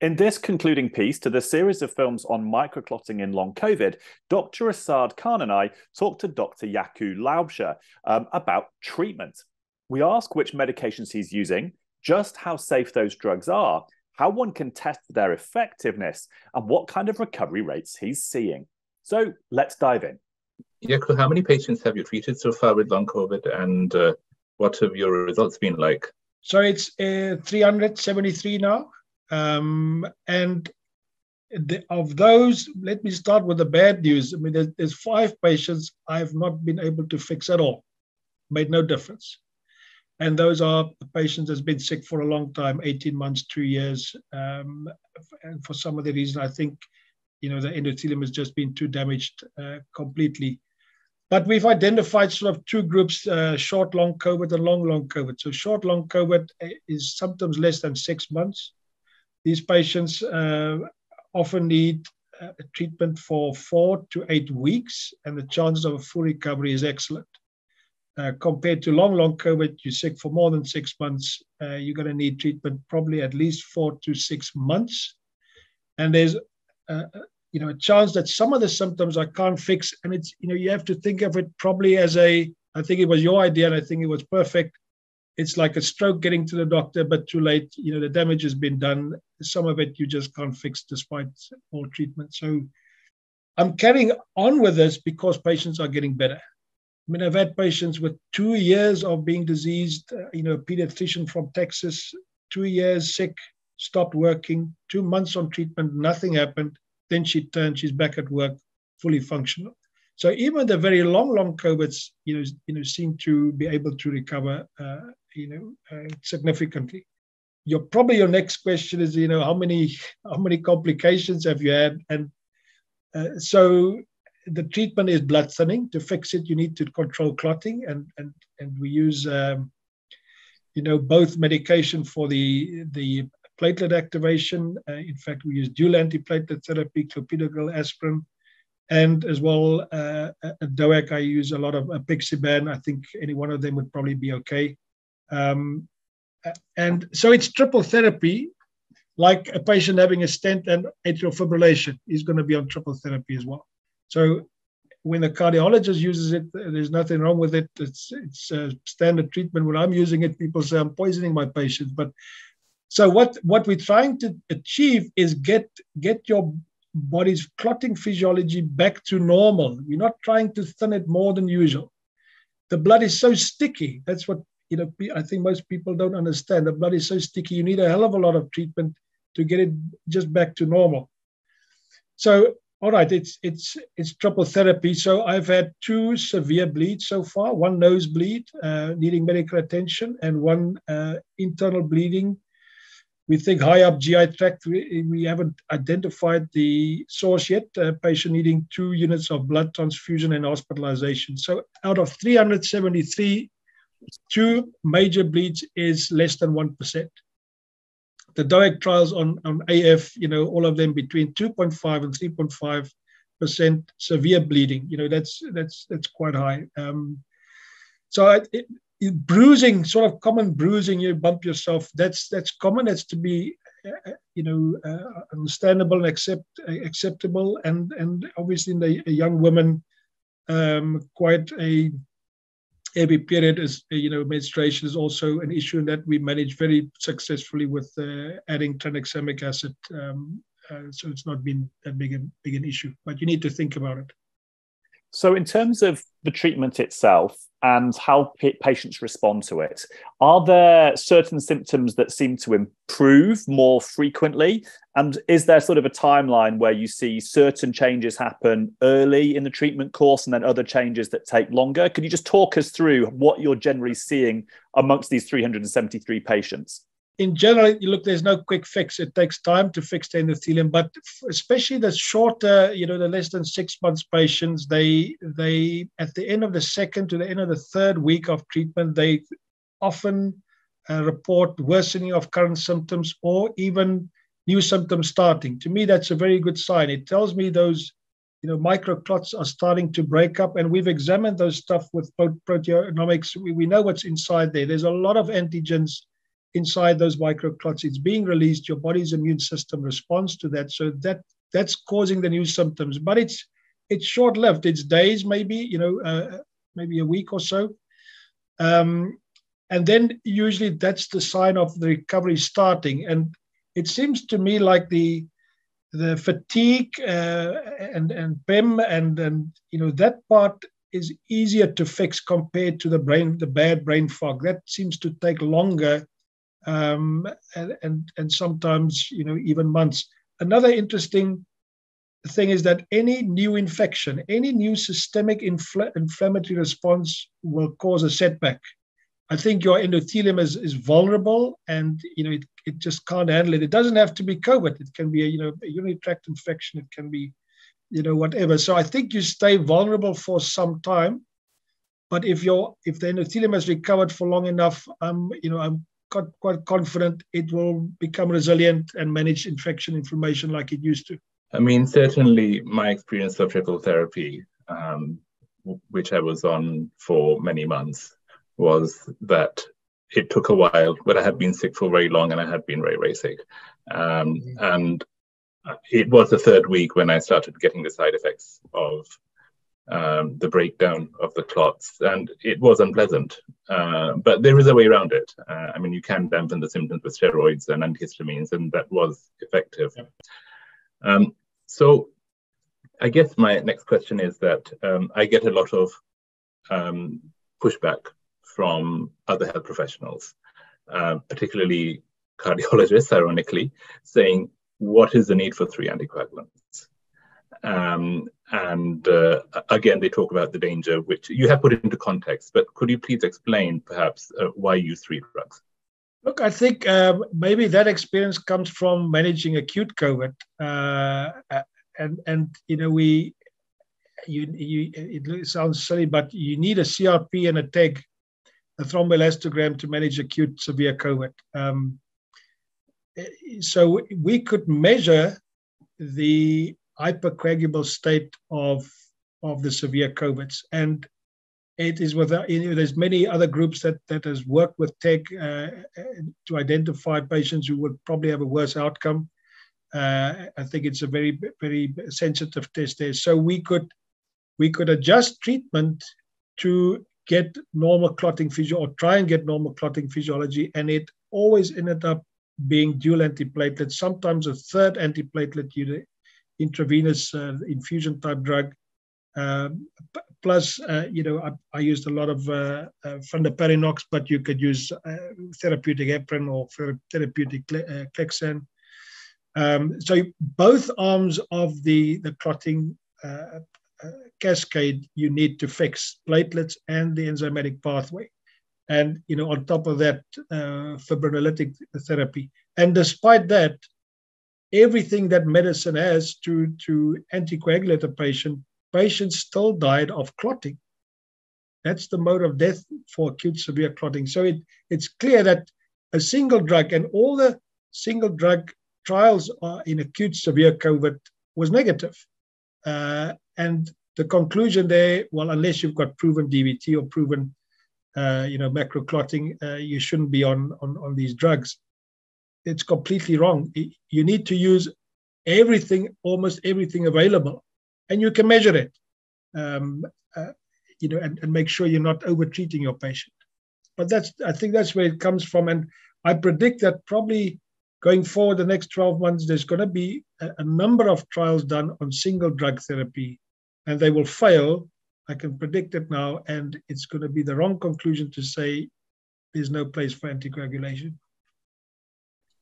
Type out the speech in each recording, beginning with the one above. In this concluding piece to the series of films on microclotting in long COVID, Dr. Asad Khan and I talked to Dr. Jaco Laubscher about treatment. We ask which medications he's using, just how safe those drugs are, how one can test their effectiveness, and what kind of recovery rates he's seeing. So let's dive in. Jaco, how many patients have you treated so far with long COVID, and what have your results been like? So it's 373 now. And of those, let me start with the bad news. I mean, there's 5 patients I have not been able to fix at all. Made no difference. And those are patients that's been sick for a long time, 18 months, 2 years. And for some of the reason, I think, you know, the endothelium has just been too damaged completely. But we've identified sort of 2 groups, short, long COVID and long COVID. So short, long COVID is sometimes less than 6 months. These patients often need treatment for 4 to 8 weeks, and the chance of a full recovery is excellent. Compared to long COVID, you're sick for more than 6 months, you're going to need treatment probably at least 4 to 6 months. And there's you know, a chance that some of the symptoms I can't fix. And it's, you know, you have to think of it probably as a, I think it was your idea and I think it was perfect. It's like a stroke getting to the doctor, but too late. You know, the damage has been done. Some of it you just can't fix despite all treatment. So I'm carrying on with this because patients are getting better. I mean, I've had patients with 2 years of being diseased, you know, a pediatrician from Texas, 2 years sick, stopped working, 2 months on treatment, nothing happened. Then she turned, she's back at work, fully functional. So even the very long COVIDs, you know, seem to be able to recover, you know, significantly. Your next question is, you know, how many complications have you had? And so the treatment is blood thinning. To fix it, you need to control clotting, and we use, you know, both medication for the platelet activation. In fact, we use dual antiplatelet therapy, clopidogrel, aspirin. And as well, at DOAC, I use a lot of apixaban. I think any one of them would probably be okay. And so it's triple therapy, like a patient having a stent and atrial fibrillation is going to be on triple therapy as well. So when the cardiologist uses it, there's nothing wrong with it. It's standard treatment. When I'm using it, people say I'm poisoning my patients. But so what we're trying to achieve is get your body's clotting physiology back to normal. You're not trying to thin it more than usual. The blood is so sticky. That's what, you know, I think most people don't understand. The blood is so sticky. You need a hell of a lot of treatment to get it just back to normal. So, all right, it's triple therapy. So I've had 2 severe bleeds so far, 1 nosebleed needing medical attention, and 1 internal bleeding. We think high up GI tract. We haven't identified the source yet. A patient needing 2 units of blood transfusion and hospitalization. So out of 373, 2 major bleeds is less than 1%. The DOAC trials on AF, you know, all of them between 2.5 and 3.5% severe bleeding. You know, that's quite high. So bruising, sort of common bruising, you bump yourself. That's common. That's to be, you know, understandable and acceptable. And obviously, in the young woman, quite a heavy period is, you know, menstruation is also an issue that we manage very successfully with adding tranexamic acid. So it's not been that big an issue, but you need to think about it. So in terms of the treatment itself and how patients respond to it, are there certain symptoms that seem to improve more frequently? And is there sort of a timeline where you see certain changes happen early in the treatment course and then other changes that take longer? Could you just talk us through what you're generally seeing amongst these 373 patients? In general, look, there's no quick fix. It takes time to fix the endothelium, but especially the shorter, you know, the less than 6 months patients, they at the end of the 2nd to the end of the 3rd week of treatment, they often report worsening of current symptoms or even new symptoms starting. To me, that's a very good sign. It tells me those, you know, microclots are starting to break up, and we've examined those stuff with proteomics. We know what's inside there. There's a lot of antigens inside those microclots, it's being released, your body's immune system responds to that. So that's causing the new symptoms, but it's short-lived. It's days, maybe, maybe a week or so. And then usually that's the sign of the recovery starting. And it seems to me like the fatigue and PEM and that part is easier to fix compared to the bad brain fog. That seems to take longer and sometimes, even months. Another interesting thing is that any new infection, any new systemic inflammatory response will cause a setback. I think your endothelium is vulnerable and, it just can't handle it. It doesn't have to be COVID. It can be, a urinary tract infection. It can be, whatever. So I think you stay vulnerable for some time. But if the endothelium has recovered for long enough, I'm quite confident it will become resilient and manage inflammation like it used to. I mean, certainly my experience of triple therapy, which I was on for many months, was that it took a while, but I had been sick for very long and I had been very, very sick. And it was the third week when I started getting the side effects of the breakdown of the clots. And it was unpleasant, but there is a way around it. I mean, you can dampen the symptoms with steroids and antihistamines, and that was effective. Yeah. So I guess my next question is that I get a lot of pushback from other health professionals, particularly cardiologists, ironically, saying, what is the need for 3 anticoagulants? Again, they talk about the danger, which you have put into context, but could you please explain perhaps why use 3 drugs? Look, I think maybe that experience comes from managing acute COVID. It sounds silly, but you need a CRP and a TEG, a thromboelastogram, to manage acute severe COVID. So we could measure the hypercoagulable state of the severe COVIDs, and it is with there's many other groups that has worked with TEG to identify patients who would probably have a worse outcome. I think it's a very, very sensitive test there. So we could adjust treatment to get normal clotting physiology, or try and get normal clotting physiology, and it always ended up being dual antiplatelet, sometimes a third antiplatelet, intravenous infusion type drug. I used a lot of fondaparinux, but you could use therapeutic heparin or therapeutic Clexan. So both arms of the clotting cascade you need to fix, platelets and the enzymatic pathway. And, on top of that, fibrinolytic therapy. And despite that, everything that medicine has to anticoagulate a patient, patients still died of clotting. That's the mode of death for acute severe clotting. So it's clear that a single drug, and all the single drug trials in acute severe COVID was negative. And the conclusion there, well, unless you've got proven DVT or proven macroclotting, you shouldn't be on these drugs. It's completely wrong. You need to use everything, almost everything available, and you can measure it, and make sure you're not over-treating your patient. But I think that's where it comes from. And I predict that probably going forward the next 12 months, there's going to be a number of trials done on single drug therapy, and they will fail. I can predict it now, and it's going to be the wrong conclusion to say there's no place for anticoagulation.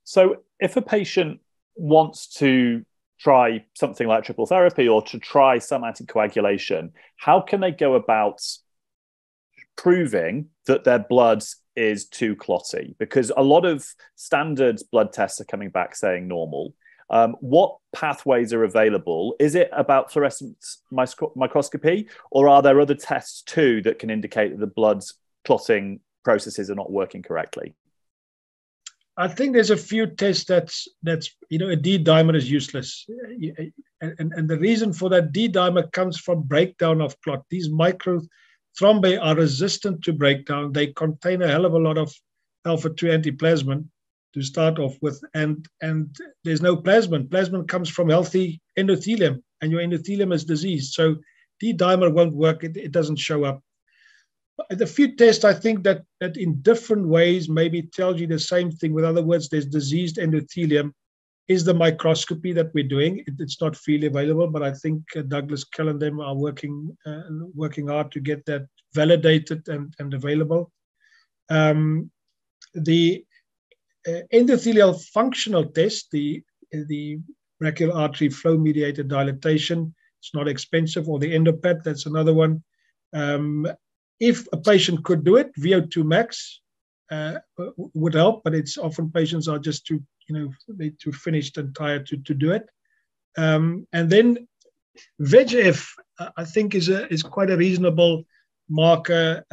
So if a patient wants to try something like triple therapy or to try some anticoagulation, how can they go about proving that their blood is too clotty? Because a lot of standard blood tests are coming back saying normal. What pathways are available? Is it about fluorescence microscopy, or are there other tests too that can indicate that the blood's clotting processes are not working correctly? I think there's a few tests that's a D-dimer is useless. And the reason for that, D-dimer comes from breakdown of clot. These microthrombae are resistant to breakdown. They contain a hell of a lot of alpha-2-antiplasmin to start off with, and there's no plasmin. Plasmin comes from healthy endothelium, and your endothelium is diseased. So D-dimer won't work, it doesn't show up. The few tests, I think, that in different ways maybe tells you the same thing. With other words, there's diseased endothelium, is the microscopy that we're doing. It's not freely available, but I think Douglas Kell and them are working hard to get that validated and available. The endothelial functional test, the brachial artery flow-mediated dilatation, it's not expensive, or the endopat, that's another one. If a patient could do it, VO2 max would help, but it's often patients are just too, they're too finished and tired to do it. And then VEGF, I think, is quite a reasonable marker.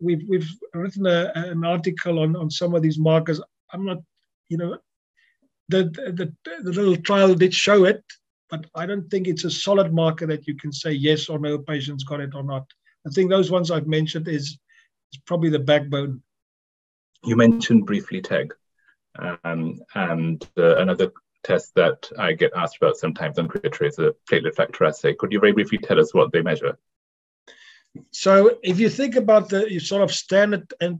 We've written an article on some of these markers. I'm not, the little trial did show it, but I don't think it's a solid marker that you can say yes or no, patient's got it or not. I think those ones I've mentioned is probably the backbone. You mentioned briefly TEG, and another test that I get asked about sometimes on Twitter is a platelet factor assay. Could you very briefly tell us what they measure? So if you think about the sort of standard and,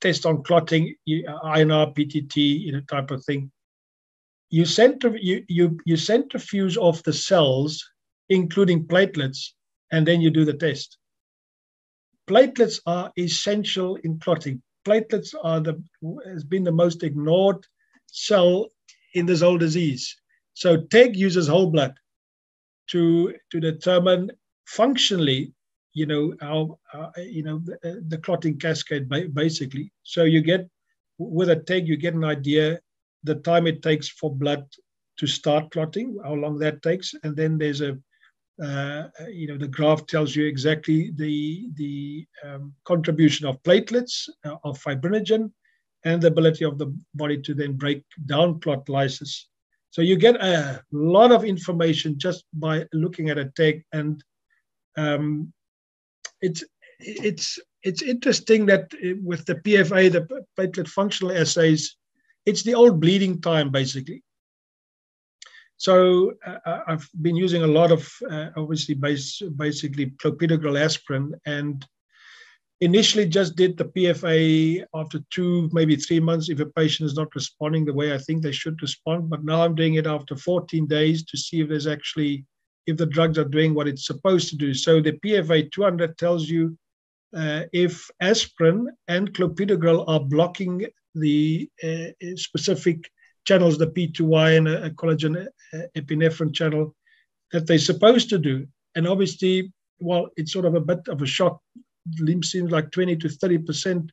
test on clotting, INR, PTT, type of thing, you centrifuge off the cells, including platelets, and then you do the test. Platelets are essential in clotting. Platelets has been the most ignored cell in this whole disease. So TEG uses whole blood to determine functionally, the clotting cascade basically. So you get, with a TEG, you get an idea the time it takes for blood to start clotting, how long that takes, and then there's a the graph tells you exactly the contribution of platelets, of fibrinogen, and the ability of the body to then break down clot lysis. So you get a lot of information just by looking at a TEG, and it's interesting that with the PFA, the platelet functional assays, it's the old bleeding time basically. So I've been using a lot of, obviously, basically clopidogrel aspirin, and initially just did the PFA after 2, maybe 3 months if a patient is not responding the way I think they should respond. But now I'm doing it after 14 days to see if there's actually, if the drugs are doing what it's supposed to do. So the PFA 200 tells you if aspirin and clopidogrel are blocking the specific channels, the P2Y and a collagen epinephrine channel, that they're supposed to do. And obviously, well, it's sort of a bit of a shock. It seems like 20 to 30%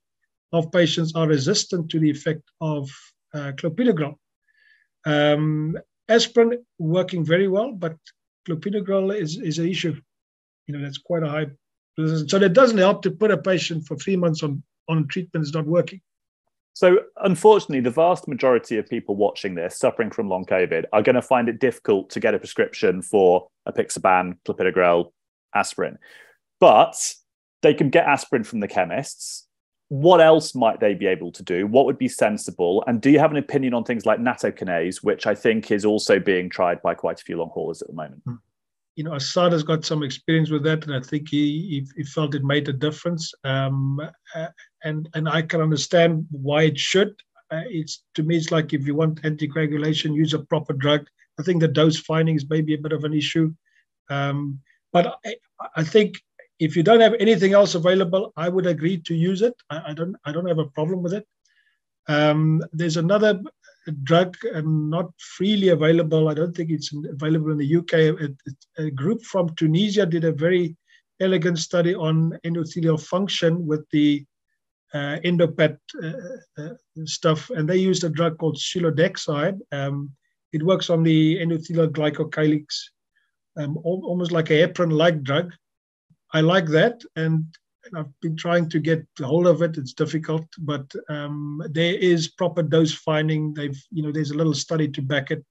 of patients are resistant to the effect of clopidogrel. Aspirin working very well, but clopidogrel is an issue. That's quite a high resistance. So that doesn't help to put a patient for 3 months on treatment is not working. So unfortunately, the vast majority of people watching this suffering from long COVID are going to find it difficult to get a prescription for apixaban, clopidogrel, aspirin. But they can get aspirin from the chemists. What else might they be able to do? What would be sensible? And do you have an opinion on things like nattokinase, which I think is also being tried by quite a few long haulers at the moment? Asad has got some experience with that, and I think he felt it made a difference. And I can understand why it should. To me, it's like if you want anticoagulation, use a proper drug. I think the dose findings may be a bit of an issue. But I think if you don't have anything else available, I would agree to use it. I don't have a problem with it. There's another drug not freely available. I don't think it's available in the UK. A group from Tunisia did a very elegant study on endothelial function with the endopat stuff, and they used a drug called sulodexide. It works on the endothelial glycocalyx, almost like an heparin-like drug. I like that, and I've been trying to get hold of it. It's difficult, but there is proper dose finding. There's a little study to back it.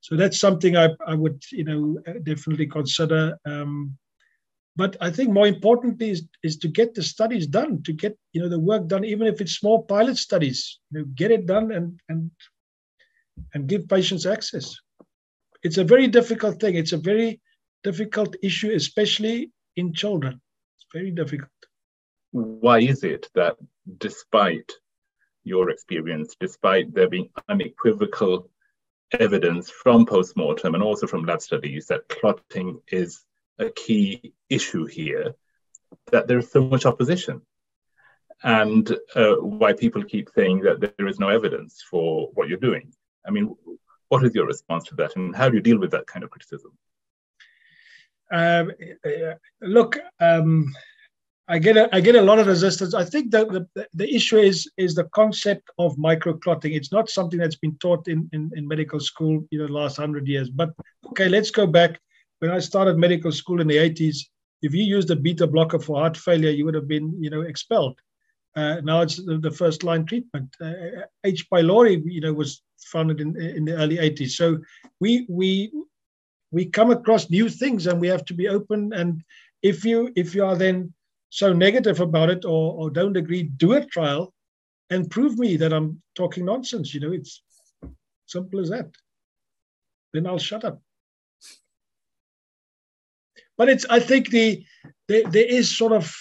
So that's something I would, definitely consider. But I think more importantly is to get the studies done, to get the work done, even if it's small pilot studies. Get it done and give patients access. It's a very difficult thing. It's a very difficult issue, especially in children. It's very difficult. Why is it that despite your experience, despite there being unequivocal evidence from postmortem and also from lab studies that clotting is a key issue here, that there is so much opposition, and why people keep saying that there is no evidence for what you're doing? I mean, what is your response to that, and how do you deal with that kind of criticism? Look, I get a lot of resistance. I think that the issue is the concept of microclotting. It's not something that's been taught in medical school, the last 100 years. But okay, let's go back. When I started medical school in the 80s, if you used a beta blocker for heart failure, you would have been, expelled. Now it's the first line treatment. H. pylori, was founded in the early 80s. So we come across new things, and we have to be open. And if you are then so negative about it or don't agree, do a trial and prove me that I'm talking nonsense. It's simple as that. Then I'll shut up. But it's, I think there is sort of,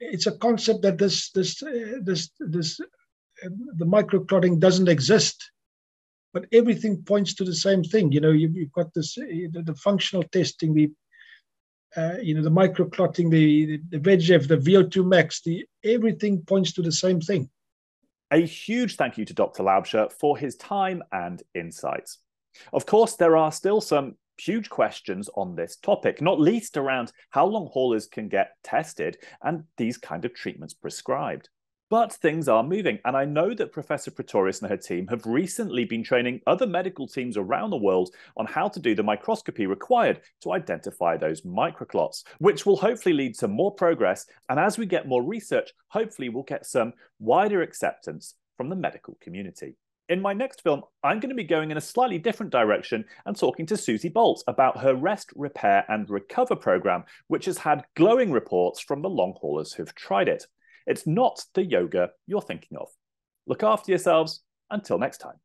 it's a concept that the microclotting doesn't exist, but everything points to the same thing. You've got this, the functional testing, the microclotting, the VEGF, the VO2 max, everything points to the same thing. A huge thank you to Dr. Laubscher for his time and insights. Of course, there are still some huge questions on this topic, not least around how long haulers can get tested and these kind of treatments prescribed. But things are moving, and I know that Professor Pretorius and her team have recently been training other medical teams around the world on how to do the microscopy required to identify those microclots, which will hopefully lead to more progress, and as we get more research, hopefully we'll get some wider acceptance from the medical community. In my next film, I'm going to be going in a slightly different direction and talking to Susie Bolt about her Rest, Repair and Recover programme, which has had glowing reports from the long haulers who've tried it. It's not the yoga you're thinking of. Look after yourselves. Until next time.